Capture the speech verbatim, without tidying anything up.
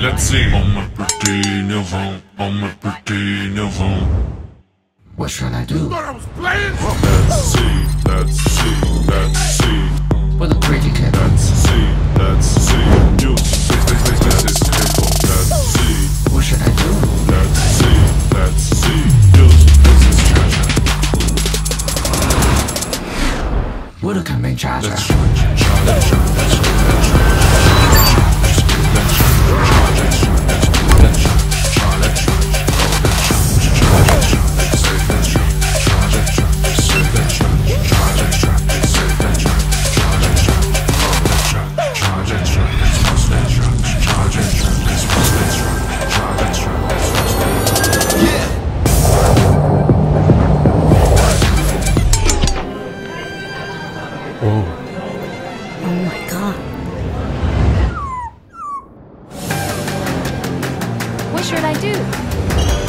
Let's see. I'm a pretty November, I'm a pretty November. What should I do? Thought I was playing? Let's see, let's see, let's see. What a pretty kid. Let's see, let's see. You, fix, fix, fix, fix this table. Let's see. What should I do? Let's see, let's see. You, fix this charger. What a coming charger. Let's charge, charge, charge, charge, charge, charge. Whoa. Oh my God. What should I do?